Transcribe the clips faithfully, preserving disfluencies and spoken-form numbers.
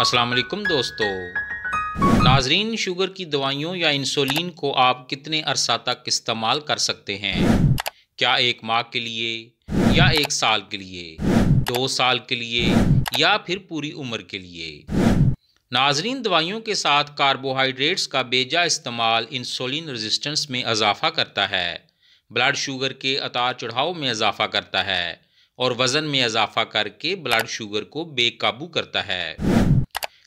अस्सलाम वालेकुम दोस्तों, नाजरीन शुगर की दवाइयों या इंसुलिन को आप कितने अरसा तक इस्तेमाल कर सकते हैं? क्या एक माह के लिए या एक साल के लिए, दो साल के लिए या फिर पूरी उम्र के लिए? नाजरीन दवाइयों के साथ कार्बोहाइड्रेट्स का बेजा इस्तेमाल इंसुलिन रेजिस्टेंस में इजाफा करता है, ब्लड शुगर के उतार चढ़ाव में इजाफा करता है और वज़न में इजाफा करके ब्लड शुगर को बेकाबू करता है।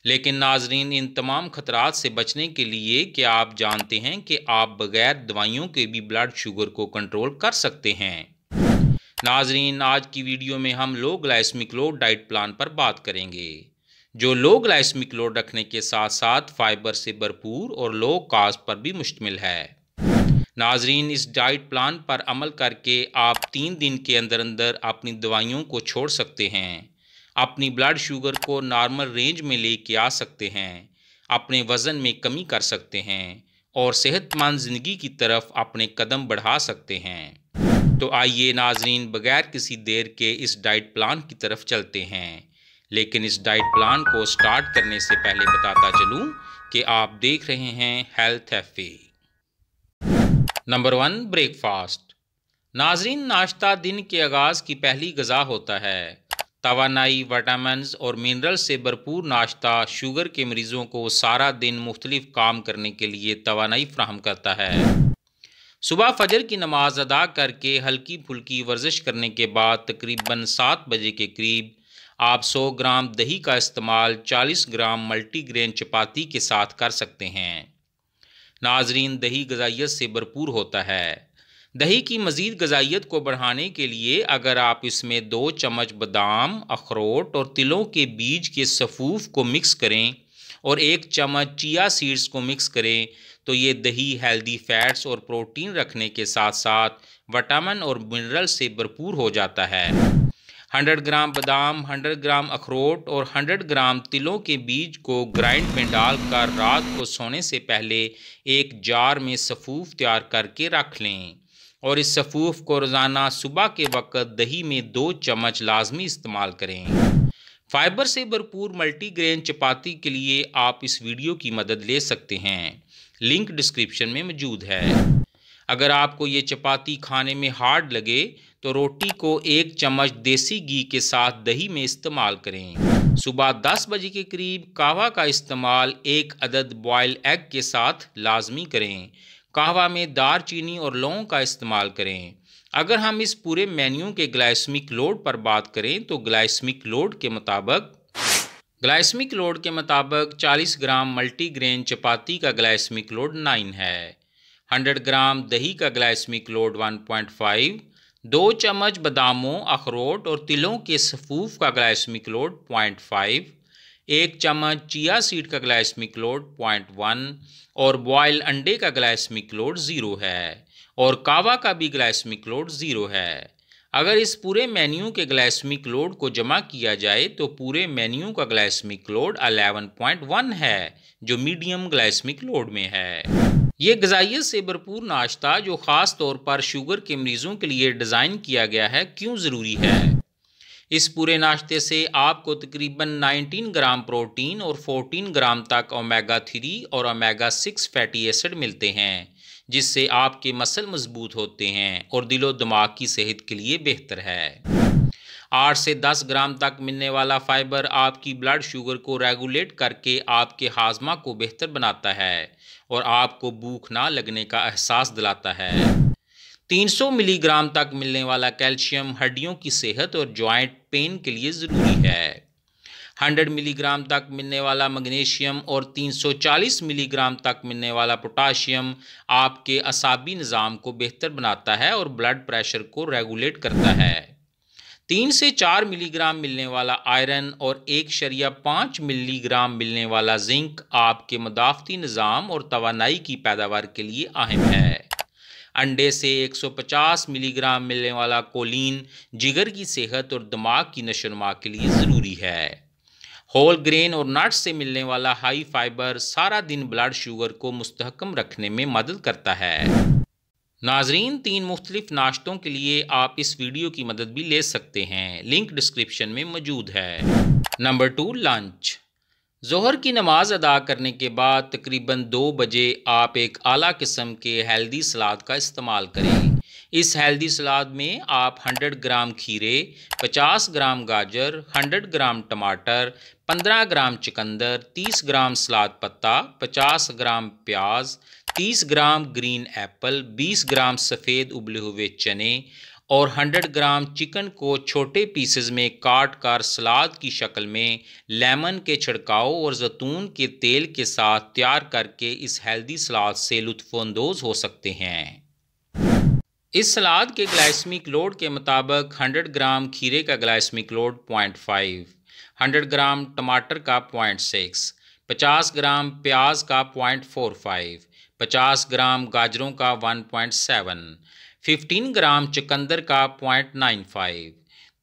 लेकिन नाजरीन इन तमाम खतरात से बचने के लिए क्या आप जानते हैं कि आप बग़ैर दवाइयों के भी ब्लड शुगर को कंट्रोल कर सकते हैं? नाजरीन आज की वीडियो में हम low glycaemic load diet plan पर बात करेंगे, जो लो ग्लाइसेमिक लोड रखने के साथ साथ फाइबर से भरपूर और लो कॉस्ट पर भी मुश्तमिल है। नाजरीन इस डाइट प्लान पर अमल करके आप तीन दिन के अंदर अंदर अपनी दवाइयों को छोड़ सकते हैं, अपनी ब्लड शुगर को नॉर्मल रेंज में लेके आ सकते हैं, अपने वज़न में कमी कर सकते हैं और सेहतमंद ज़िंदगी की तरफ अपने कदम बढ़ा सकते हैं। तो आइए नाजरीन बग़ैर किसी देर के इस डाइट प्लान की तरफ चलते हैं। लेकिन इस डाइट प्लान को स्टार्ट करने से पहले बताता चलूँ कि आप देख रहे हैं health F A. Number one, breakfast. नाजरीन नाश्ता दिन के आगाज़ की पहली गज़ा होता है। तवानाई, विटामिन और मिनरल से भरपूर नाश्ता शुगर के मरीज़ों को सारा दिन मुख्तलिफ काम करने के लिए तवानाई फ्राहम करता है। सुबह फजर की नमाज अदा करके हल्की फुल्की वर्जिश करने के बाद तकरीबन सात बजे के करीब आप सौ ग्राम दही का इस्तेमाल चालीस ग्राम मल्टीग्रेन चपाती के साथ कर सकते हैं। नाजरीन दही गजाइत से भरपूर होता है। दही की मज़ीद गजाइत को बढ़ाने के लिए अगर आप इसमें दो चम्मच बादाम, अखरोट और तिलों के बीज के सफ़ूफ को मिक्स करें और एक चम्मच चिया सीड्स को मिक्स करें तो ये दही हेल्दी फैट्स और प्रोटीन रखने के साथ साथ विटामिन और मिनरल से भरपूर हो जाता है। सौ ग्राम बादाम, सौ ग्राम अखरोट और सौ ग्राम तिलों के बीज को ग्राइंड में डालकर रात को सोने से पहले एक जार में सफ़ूफ तैयार करके रख लें और इस सफ़ूफ को रोज़ाना सुबह के वक्त दही में दो चम्मच लाजमी इस्तेमाल करें। फाइबर से भरपूर मल्टीग्रेन चपाती के लिए आप इस वीडियो की मदद ले सकते हैं, लिंक डिस्क्रिप्शन में मौजूद है। अगर आपको ये चपाती खाने में हार्ड लगे तो रोटी को एक चम्मच देसी घी के साथ दही में इस्तेमाल करें। सुबह दस बजे के करीब काहवा का इस्तेमाल एक अदद बॉयल एग के साथ लाजमी करें। कहवा में दार चीनी और लौंग का इस्तेमाल करें। अगर हम इस पूरे मेन्यू के ग्लाइसेमिक लोड पर बात करें तो ग्लाइसेमिक लोड के मुताबिक ग्लाइसेमिक लोड के मुताबिक चालीस ग्राम मल्टीग्रेन चपाती का ग्लाइसेमिक लोड नौ है, सौ ग्राम दही का ग्लाइसेमिक लोड एक पॉइंट पाँच, दो चम्मच बादामों, अखरोट और तिलों के सफ़ूफ का ग्लाइसेमिक लोड पॉइंट फाइव, एक चम्मच चिया सीड का ग्लाइसेमिक लोड पॉइंट वन और बॉयल अंडे का ग्लाइसेमिक लोड ज़ीरो है और कावा का भी ग्लाइसेमिक लोड ज़ीरो है। अगर इस पूरे मेन्यू के ग्लाइसेमिक लोड को जमा किया जाए तो पूरे मेन्यू का ग्लाइसेमिक लोड ग्यारह पॉइंट एक है, जो मीडियम ग्लाइसेमिक लोड में है। ये गजाइत से भरपूर नाश्ता, जो ख़ास तौर पर शुगर के मरीज़ों के लिए डिज़ाइन किया गया है, क्यों ज़रूरी है? इस पूरे नाश्ते से आपको तकरीबन उन्नीस ग्राम प्रोटीन और चौदह ग्राम तक ओमेगा थ्री और ओमेगा सिक्स फैटी एसिड मिलते हैं, जिससे आपके मसल मजबूत होते हैं और दिलो दिमाग की सेहत के लिए बेहतर है। आठ से दस ग्राम तक मिलने वाला फाइबर आपकी ब्लड शुगर को रेगुलेट करके आपके हाजमा को बेहतर बनाता है और आपको भूख ना लगने का एहसास दिलाता है। तीन सौ मिलीग्राम तक मिलने वाला कैल्शियम हड्डियों की सेहत और जॉइंट पेन के लिए ज़रूरी है। सौ मिलीग्राम तक मिलने वाला मैग्नीशियम और तीन सौ चालीस मिलीग्राम तक मिलने वाला पोटाशियम आपके असाबी निज़ाम को बेहतर बनाता है और ब्लड प्रेशर को रेगुलेट करता है। तीन से चार मिलीग्राम मिलने वाला आयरन और एक शरिया पाँच मिलीग्राम मिलने वाला जिंक आपके मदाफ़ती निज़ाम और तवानाई की पैदावार के लिए अहम है। अंडे से एक सौ पचास मिलीग्राम मिलने वाला कोलिन जिगर की सेहत और दिमाग की नशोनुमा के लिए ज़रूरी है। होल ग्रेन और नट्स से मिलने वाला हाई फाइबर सारा दिन ब्लड शुगर को मुस्तहकम रखने में मदद करता है। नाजरीन तीन मुख्तलिफ नाश्तों के लिए आप इस वीडियो की मदद भी ले सकते हैं, लिंक डिस्क्रिप्शन में मौजूद है। Number two, lunch. ज़ोहर की नमाज अदा करने के बाद तकरीबन दो बजे आप एक आला किस्म के हेल्दी सलाद का इस्तेमाल करें। इस हेल्दी सलाद में आप सौ ग्राम खीरे, पचास ग्राम गाजर, सौ ग्राम टमाटर, पंद्रह ग्राम चुकंदर, तीस ग्राम सलाद पत्ता, पचास ग्राम प्याज, तीस ग्राम ग्रीन एप्पल, बीस ग्राम सफ़ेद उबले हुए चने और सौ ग्राम चिकन को छोटे पीसेस में काट कर सलाद की शक्ल में लेमन के छिड़काव और जैतून के तेल के साथ तैयार करके इस हेल्दी सलाद से लुत्फ़अंदोज़ हो सकते हैं। इस सलाद के ग्लाइसमिक लोड के मुताबिक सौ ग्राम खीरे का ग्लाइसमिक लोड पॉइंट फाइव, सौ ग्राम टमाटर का पॉइंट सिक्स, पचास ग्राम प्याज का पॉइंट फोर फाइव, पचास ग्राम गाजरों का वन पॉइंट सेवन, पंद्रह ग्राम चुकंदर का पॉइंट नाइन फाइव,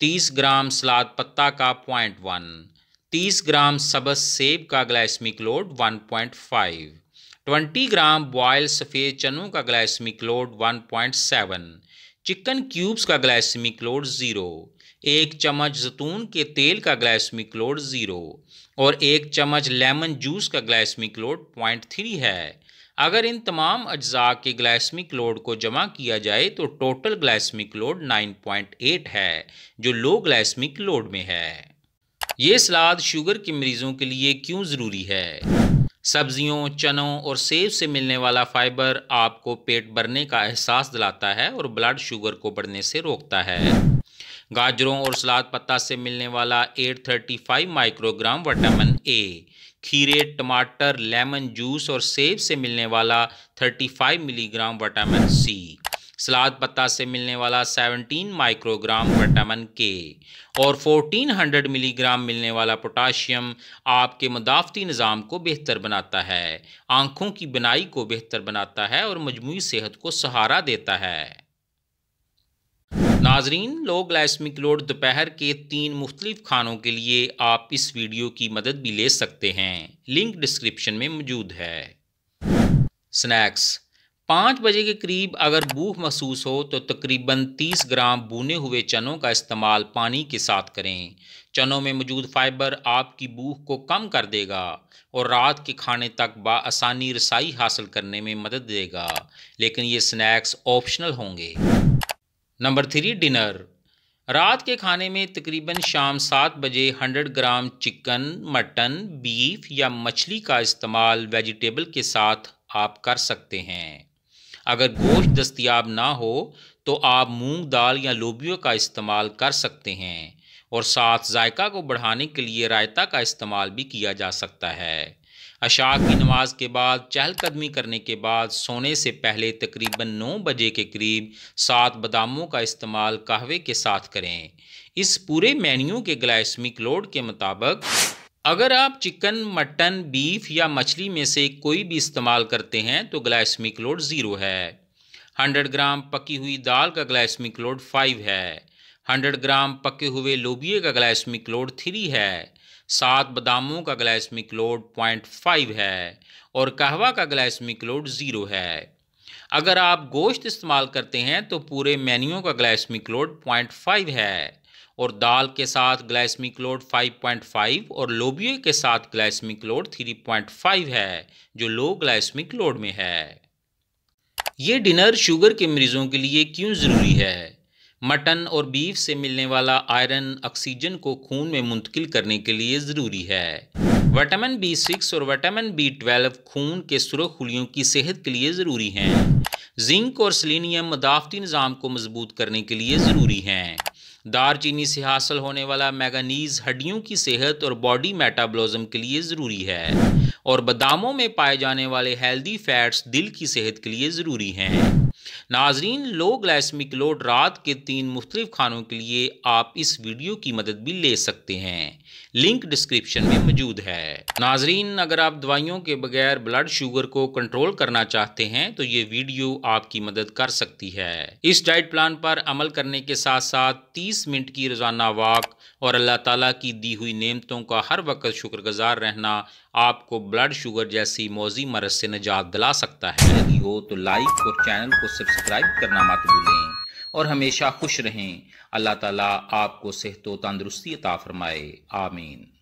तीस ग्राम सलाद पत्ता का पॉइंट वन, तीस ग्राम सब्ज़ सेब का glycaemic load one point five, बीस ग्राम बॉयल सफ़ेद चनों का glycaemic load one point seven, chicken cubes का ग्लाइसमिक लोड ज़ीरो, एक चम्मच जैतून के तेल का ग्लाइसमिक लोड ज़ीरो और एक चम्मच लेमन जूस का ग्लाइसमिक लोड पॉइंट थ्री है। अगर इन तमाम अज्जा के ग्लाइसमिक लोड को जमा किया जाए तो total glycaemic load nine point eight है जो लो ग्लाइसमिक लोड में है। ये सलाद शुगर के मरीजों के लिए क्यों ज़रूरी है? सब्जियों, चनों और सेब से मिलने वाला फाइबर आपको पेट भरने का एहसास दिलाता है और ब्लड शुगर को बढ़ने से रोकता है। गाजरों और सलाद पत्ता से मिलने वाला आठ सौ पैंतीस माइक्रोग्राम विटामिन ए, खीरे, टमाटर, लेमन जूस और सेब से मिलने वाला पैंतीस मिलीग्राम विटामिन सी, सलाद पत्ता से मिलने वाला सत्रह माइक्रोग्राम विटामिन के और चौदह सौ मिलीग्राम मिलने वाला पोटाशियम आपके मदाफ़ती निज़ाम को बेहतर बनाता है, आँखों की बनाई को बेहतर बनाता है और मजमूई सेहत को सहारा देता है। नाजरीन, लो ग्लाइसमिक लोड दोपहर के तीन मुख्तलिफ खानों के लिए आप इस वीडियो की मदद भी ले सकते हैं। लिंक डिस्क्रिप्शन में मौजूद है। स्नैक्स, पाँच बजे के करीब अगर भूख महसूस हो तो तकरीबन तीस ग्राम भुने हुए चनों का इस्तेमाल पानी के साथ करें। चनों में मौजूद फाइबर आपकी भूख को कम कर देगा और रात के खाने तक बाआसानी रसाई हासिल करने में मदद देगा, लेकिन ये स्नैक्स ऑप्शनल होंगे। Number three, dinner. रात के खाने में तकरीबन शाम सात बजे सौ ग्राम चिकन, मटन, बीफ या मछली का इस्तेमाल वेजिटेबल के साथ आप कर सकते हैं। अगर गोश्त दस्तियाब ना हो तो आप मूंग दाल या लोबिया का इस्तेमाल कर सकते हैं और साथ जायका को बढ़ाने के लिए रायता का इस्तेमाल भी किया जा सकता है। अशा की नमाज के बाद चहलकदमी करने के बाद सोने से पहले तकरीबन नौ बजे के करीब सात बादामों का इस्तेमाल कहवे के साथ करें। इस पूरे मेन्यू के ग्लाइसमिक लोड के मुताबिक अगर आप चिकन, मटन, बीफ या मछली में से कोई भी इस्तेमाल करते हैं तो ग्लाइसमिक लोड ज़ीरो है। सौ ग्राम पकी हुई दाल का ग्लाइसमिक लोड पाँच है। सौ ग्राम पके हुए लोबिये का ग्लाइसमिक लोड तीन है। सात बादामों का ग्लाइसमिक लोड पॉइंट फाइव है और कहवा का ग्लाइसमिक लोड ज़ीरो है। अगर आप गोश्त इस्तेमाल करते हैं तो पूरे मेन्यू का ग्लाइसमिक लोड पॉइंट फाइव है और दाल के साथ ग्लाइसमिक लोड पाँच पॉइंट फाइव और लोबिया के साथ ग्लाइसमिक लोड तीन पॉइंट फाइव है जो लो ग्लाइसमिक लोड में है। ये डिनर शुगर के मरीजों के लिए क्यों ज़रूरी है? मटन और बीफ से मिलने वाला आयरन ऑक्सीजन को खून में मुंतकिल करने के लिए ज़रूरी है। विटामिन बी सिक्स और विटामिन बी ट्वेल्व खून के सुरख खुलियों की सेहत के लिए ज़रूरी हैं। जिंक और सेलेनियम मदाफ़ती निज़ाम को मजबूत करने के लिए ज़रूरी हैं। दारचीनी से हासिल होने वाला मैंगनीज़ हड्डियों की सेहत और बॉडी मेटाबॉलिज्म के लिए ज़रूरी है और बादामों में पाए जाने वाले हेल्दी फैट्स दिल की सेहत के लिए ज़रूरी हैं। नाजरीन, लो ग्लाइसमिक लोड रात के तीन मुख्तलिफ खानों के लिए आप इस वीडियो की मदद भी ले सकते हैं। लिंक डिस्क्रिप्शन में मौजूद है। नाजरीन, अगर आप दवाइयों के बगैर ब्लड शुगर को कंट्रोल करना चाहते हैं तो ये वीडियो आपकी मदद कर सकती है। इस डाइट प्लान पर अमल करने के साथ साथ तीस मिनट की रोज़ाना वॉक और अल्लाह ताला की दी हुई नेमतों का हर वक्त शुक्रगुजार रहना आपको ब्लड शुगर जैसी मौजी मर्ज़ से निजात दिला सकता है। यदि हो तो लाइक और चैनल को सब्सक्राइब करना मत भूलें और हमेशा खुश रहें। अल्लाह ताला आपको सेहत व तंदुरुस्ती अता फरमाए। आमीन।